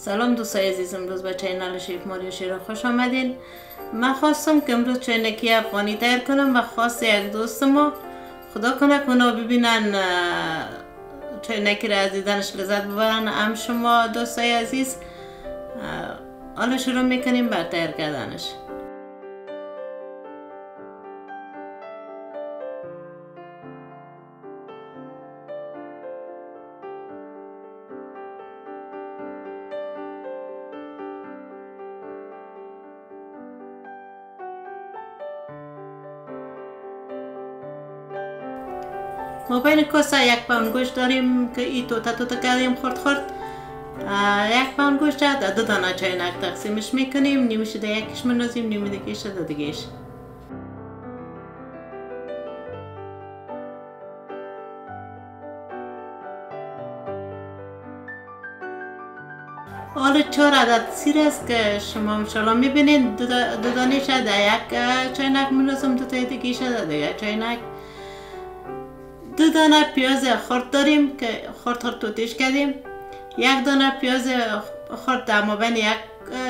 سلام دوستای عزیزم، امروز به چینل شیف ماری شیرا خوش آمدین. من خواستم که امروز چینکی افغانی تیار کنم و خواست یک دوست ما، خدا کنه که اونا ببینن چینکی را از دیدنش لذت ببرن. هم شما دوستای عزیز، حالا شروع میکنیم بر تیار کردنش. ما بین کاسه یک پاوند گوشت داریم که این توته توته کردیم خرد. یک پاوند گوشت در دو دانه چاینک تقسیمش میکنیم، نیمش در یکیش میندازیم، نیمه دیگهش در دیگهش. حالا 4 عدد سیر است که شما ان شاءالله میبینید. دو دانهش در یک چاینک میندازم، دو تای دیگهش در دیگه چاینک. 2 دانه پیاز خرد داریم که خرد توتش کردیم. 1 دانه پیاز خرد در مابین 1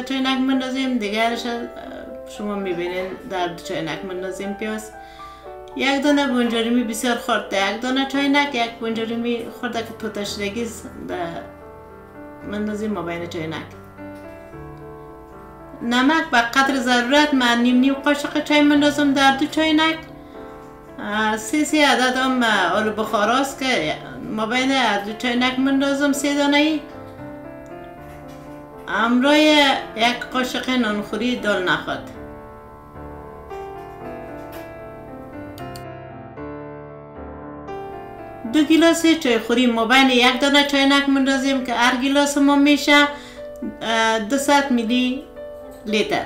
چاینک میندازیم، دیگرش شما میبینید در 2 چاینک میندازیم پیاز. 1 دانه بنجاریمی بسیار خرد در 1 دانه چاینک، 1 بنجاریمی خرد که توته شدگی میندازیم مابین چاینک. نمک به قدر ضرورت. من نیم قاشق چای میندازم در 2 چاینک. 3 عدد هم آلو بخاراست که ما بین 2 چاینک مندازم، 3 دانه. همراه 1 قاشق نانخوری دال نخود. دو گیلاس چای خوری ما بین 1 دانه چاینک مندازیم که هر گیلاس ما میشه 200 میلی لیتر.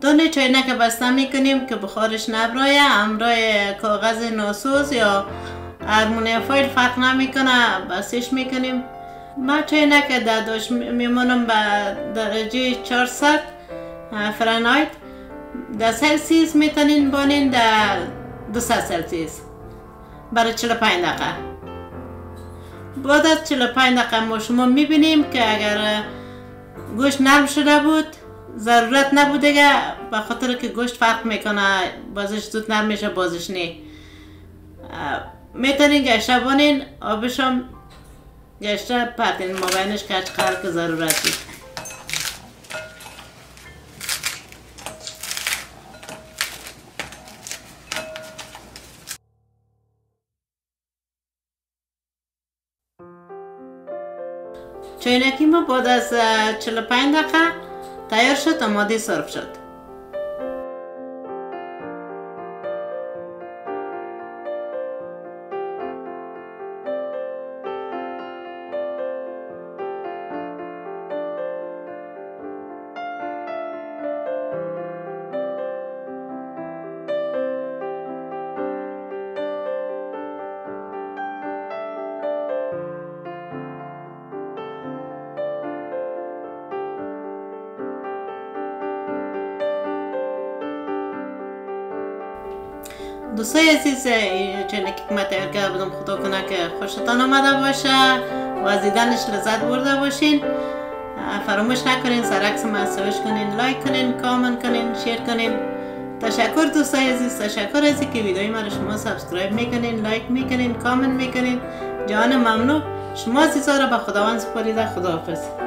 2 چاینک بسته میکنیم که بخارش نبرایه. همراه کاغذ ناسوز یا آلومینیوم فایل فرق نمیکنه، بسیش میکنیم. من چاینک در دوش میمونم به درجه 400 فرانهایت. در سلسیس میتونین بانین در 200 سلسیس برای 45 دقیقه. بعد از 45 دقیقه ما شما میبینیم که اگر گوشت نرم شده بود ضرورت نبود دیگه، به خاطر که گوشت فرق میکنه، بازش زود نرم میشه، بازش نه. میتونین گشته بانین، آبش هم گشته پرتین، مابینش کچ قرار که ضرورت دید. چاینکی ما بعد از 45 دقیقه تیار شد، آماده سرو شد. دوستای عزیز، چاینکی که من تیار کرده بودم خدا کنه که خوشتان آمده باشه و از دیدنش لذت برده باشین. فراموش نکنین سرکس ما سویش کنین، لایک کنین، کامنت کنین، شیر کنین. تشکر دوستای عزیز، تشکر از اینکه ویدیوی ما رو شما سابسکرایب میکنین، لایک میکنین، کامنت میکنین. جان ممنون. شما عزیزا را به خداوند سپاریده. خداحافظ.